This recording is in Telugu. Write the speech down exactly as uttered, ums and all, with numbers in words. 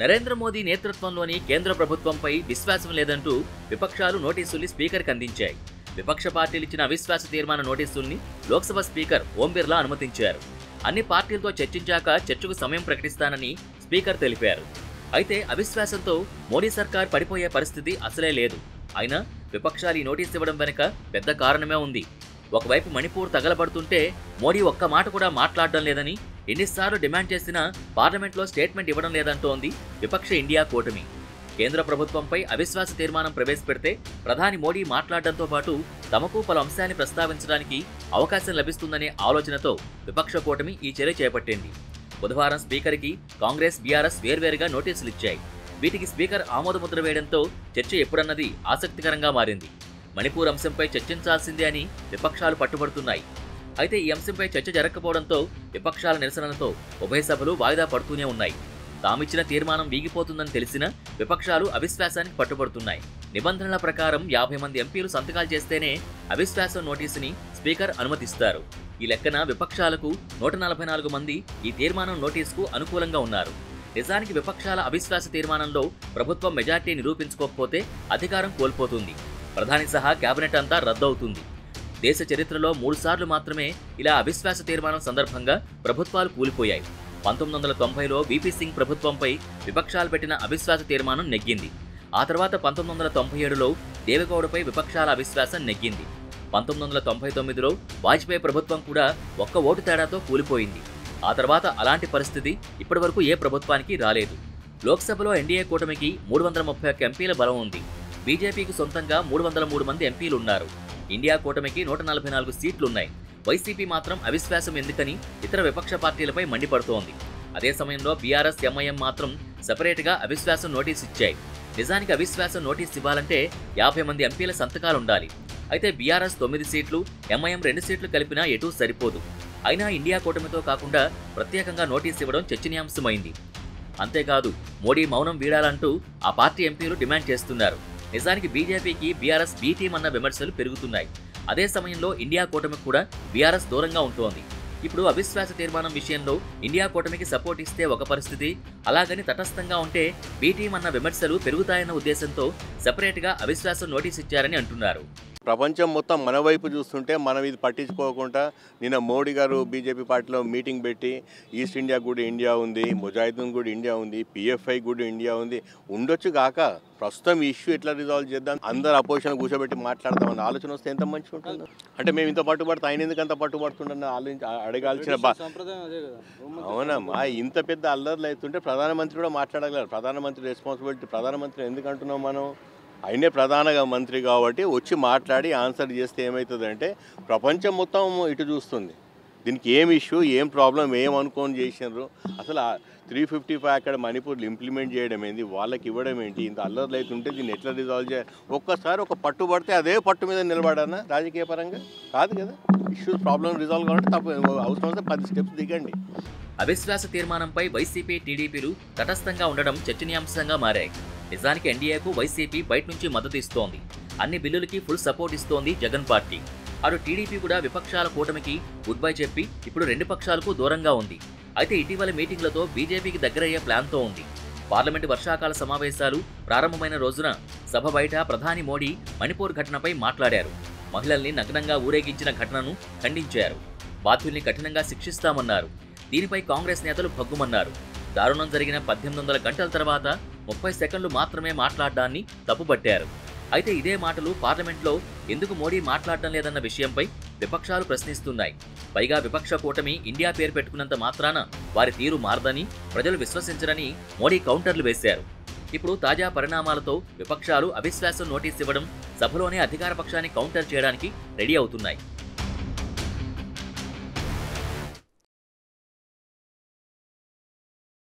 నరేంద్ర మోదీ నేతృత్వంలోని కేంద్ర ప్రభుత్వంపై విశ్వాసం లేదంటూ విపక్షాలు నోటీసులు స్పీకర్‌కి అందించాయి. విపక్ష పార్టీలు ఇచ్చిన అవిశ్వాస తీర్మాన నోటీసుల్ని లోక్సభ స్పీకర్ ఓం బిర్లా అనుమతించారు. అన్ని పార్టీలతో చర్చించాక చర్చకు సమయం ప్రకటిస్తానని స్పీకర్ తెలిపారు. అయితే అవిశ్వాసంతో మోడీ సర్కార్ పడిపోయే పరిస్థితి అసలే లేదు. అయినా విపక్షాలు ఈ నోటీసు ఇవ్వడం వెనుక పెద్ద కారణమే ఉంది. ఒకవైపు మణిపూర్ తగలబడుతుంటే మోడీ ఒక్క మాట కూడా మాట్లాడడం లేదని ఎన్నిసార్లు డిమాండ్ చేసినా పార్లమెంట్లో స్టేట్మెంట్ ఇవ్వడం లేదంటోంది విపక్ష ఇండియా కూటమి. కేంద్ర ప్రభుత్వంపై అవిశ్వాస తీర్మానం ప్రవేశపెడితే ప్రధాని మోడీ మాట్లాడడంతో పాటు తమకు పలు అంశాన్ని ప్రస్తావించడానికి అవకాశం లభిస్తుందనే ఆలోచనతో విపక్ష కూటమి ఈ చర్య చేపట్టింది. బుధవారం స్పీకర్కి కాంగ్రెస్, బీఆర్ఎస్ వేర్వేరుగా నోటీసులు ఇచ్చాయి. వీటికి స్పీకర్ ఆమోదముద్ర వేయడంతో చర్చ ఎప్పుడన్నది ఆసక్తికరంగా మారింది. మణిపూర్ అంశంపై చర్చించాల్సిందే అని విపక్షాలు పట్టుబడుతున్నాయి. అయితే ఈ అంశంపై చర్చ జరగకపోవడంతో విపక్షాల నిరసనలతో ఉభయ సభలు వాయిదా పడుతూనే ఉన్నాయి. తామిచ్చిన తీర్మానం వీగిపోతుందని తెలిసిన విపక్షాలు అవిశ్వాసానికి పట్టుబడుతున్నాయి. నిబంధనల ప్రకారం యాభై మంది ఎంపీలు సంతకాలు చేస్తేనే అవిశ్వాసం నోటీసుని స్పీకర్ అనుమతిస్తారు. ఈ లెక్కన విపక్షాలకు నూట నలభై నాలుగు మంది ఈ తీర్మానం నోటీసుకు అనుకూలంగా ఉన్నారు. నిజానికి విపక్షాల అవిశ్వాస తీర్మానంలో ప్రభుత్వం మెజార్టీ నిరూపించుకోకపోతే అధికారం కోల్పోతుంది. ప్రధాని సహా కేబినెట్ అంతా రద్దవుతుంది. దేశ చరిత్రలో మూడుసార్లు మాత్రమే ఇలా అవిశ్వాస తీర్మానం సందర్భంగా ప్రభుత్వాలు కూలిపోయాయి. పంతొమ్మిది వందల తొంభైలో వీపీ సింగ్ ప్రభుత్వంపై విపక్షాలు పెట్టిన అవిశ్వాస తీర్మానం నెగ్గింది. ఆ తర్వాత పంతొమ్మిది వందల తొంభై ఏడులో దేవెగౌడపై విపక్షాల అవిశ్వాసం నెగ్గింది. పంతొమ్మిది వందల తొంభై తొమ్మిదిలో వాజ్పేయి ప్రభుత్వం కూడా ఒక్క ఓటు తేడాతో కూలిపోయింది. ఆ తర్వాత అలాంటి పరిస్థితి ఇప్పటి వరకు ఏ ప్రభుత్వానికి రాలేదు. లోక్సభలో ఎన్డీఏ కూటమికి మూడు వందల ముప్పై ఒక్క ఎంపీల బలం ఉంది. బీజేపీకి సొంతంగా మూడు వందల మూడు మంది ఎంపీలు ఉన్నారు. ఇండియా కూటమికి నూట నలభై నాలుగు సీట్లున్నాయి. వైసీపీ మాత్రం అవిశ్వాసం ఎందుకని ఇతర విపక్ష పార్టీలపై మండిపడుతోంది. అదే సమయంలో బీఆర్ఎస్, ఎంఐఎం మాత్రం సపరేట్గా అవిశ్వాసం నోటీసు ఇచ్చాయి. నిజానికి అవిశ్వాసం నోటీసు ఇవ్వాలంటే యాభై మంది ఎంపీల సంతకాలుండాలి. అయితే బీఆర్ఎస్ తొమ్మిది సీట్లు, ఎంఐఎం రెండు సీట్లు కలిపినా ఎటూ సరిపోదు. అయినా ఇండియా కూటమితో కాకుండా ప్రత్యేకంగా నోటీసు ఇవ్వడం చర్చనీయాంశమైంది. అంతేకాదు, మోడీ మౌనం వీడాలంటూ ఆ పార్టీ ఎంపీలు డిమాండ్ చేస్తున్నారు. నిజానికి బీజేపీకి బీఆర్ఎస్ బీ టీం అన్న విమర్శలు పెరుగుతున్నాయి. అదే సమయంలో ఇండియా కూటమికి కూడా బీఆర్ఎస్ దూరంగా ఉంటోంది. ఇప్పుడు అవిశ్వాస తీర్మానం విషయంలో ఇండియా కూటమికి సపోర్ట్ ఇస్తే ఒక పరిస్థితి, అలాగని తటస్థంగా ఉంటే బీ టీం అన్న విమర్శలు పెరుగుతాయన్న ఉద్దేశంతో సపరేట్గా అవిశ్వాసం నోటీస్ ఇచ్చారని అంటున్నారు. ప్రపంచం మొత్తం మన వైపు చూస్తుంటే మనం ఇది పట్టించుకోకుండా నిన్న మోడీ గారు బీజేపీ పార్టీలో మీటింగ్ పెట్టి ఈస్ట్ ఇండియా కూడా ఇండియా ఉంది, ముజాహిదీన్ కూడా ఇండియా ఉంది, పిఎఫ్ఐ కూడా ఇండియా ఉంది, ఉండొచ్చు కాక ప్రస్తుతం ఈ ఇష్యూ ఎట్లా రిజాల్వ్ చేద్దాం, అందరు అపోజిషన్ కూర్చోబెట్టి మాట్లాడదామని ఆలోచన వస్తే ఎంత మంచిగా ఉంటుంది. అంటే మేము ఇంత పట్టుబడితే ఆయన ఎందుకు అంత పట్టుబడుతుండని ఆలోచించి అడగాల్సిన బా అవునమ్మా. ఇంత పెద్ద అల్లర్లు అవుతుంటే ప్రధానమంత్రి కూడా మాట్లాడగలరు. ప్రధానమంత్రి రెస్పాన్సిబిలిటీ, ప్రధానమంత్రి ఎందుకంటున్నాం మనం, ఆయనే ప్రధాన మంత్రి కాబట్టి వచ్చి మాట్లాడి ఆన్సర్ చేస్తే ఏమవుతుందంటే ప్రపంచం మొత్తం ఇటు చూస్తుంది. దీనికి ఏం ఇష్యూ, ఏం ప్రాబ్లం, ఏం అనుకోని చేసినారు, అసలు త్రీ ఫిఫ్టీ ఫైవ్ అక్కడ మణిపూర్లు ఇంప్లిమెంట్ చేయడం ఏంటి, వాళ్ళకి ఇవ్వడం ఏంటి, ఇంత అల్లర్లు అయితే ఉంటే దీన్ని ఎట్లా రిజాల్వ్ చేయాలి. ఒక్కసారి ఒక పట్టు పడితే అదే పట్టు మీద నిలబడానా రాజకీయ పరంగా? కాదు కదా. ఇష్యూస్, ప్రాబ్లం రిజాల్వ్ కావాలంటే తప్ప అవసరమైతే పది స్టెప్స్ దిగండి. అవిశ్వాస తీర్మానంపై వైసీపీ, టీడీపీలు తటస్థంగా ఉండడం చర్చనీయాంశంగా మారాయి. నిజానికి ఎన్డీఏకు వైసీపీ బయట నుంచి మద్దతు ఇస్తోంది. అన్ని బిల్లులకి ఫుల్ సపోర్ట్ ఇస్తోంది జగన్ పార్టీ. అటు టీడీపీ కూడా విపక్షాల కూటమికి గుడ్ బై చెప్పి ఇప్పుడు రెండు పక్షాలకు దూరంగా ఉంది. అయితే ఇటీవల మీటింగ్లతో బీజేపీకి దగ్గరయ్యే ప్లాన్తో ఉంది. పార్లమెంటు వర్షాకాల సమావేశాలు ప్రారంభమైన రోజున సభ బయట ప్రధాని మోడీ మణిపూర్ ఘటనపై మాట్లాడారు. మహిళల్ని నగ్నంగా ఊరేగించిన ఘటనను ఖండించారు. బాధ్యుల్ని కఠినంగా శిక్షిస్తామన్నారు. దీనిపై కాంగ్రెస్ నేతలు భగ్గుమన్నారు. దారుణం జరిగిన పద్దెనిమిది వందల గంటల తర్వాత ముప్పై సెకండ్లు మాత్రమే మాట్లాడడాన్ని తప్పుపట్టారు. అయితే ఇదే మాటలు పార్లమెంట్లో ఎందుకు మోడీ మాట్లాడడం లేదన్న విషయంపై విపక్షాలు ప్రశ్నిస్తున్నాయి. పైగా విపక్ష కూటమి ఇండియా పేరు పెట్టుకున్నంత మాత్రాన వారి తీరు మారదని, ప్రజలు విశ్వసించరని మోడీ కౌంటర్లు వేశారు. ఇప్పుడు తాజా పరిణామాలతో విపక్షాలు అవిశ్వాసం నోటీస్ ఇవ్వడం, సభలోనే అధికార పక్షాన్ని కౌంటర్ చేయడానికి రెడీ అవుతున్నాయి.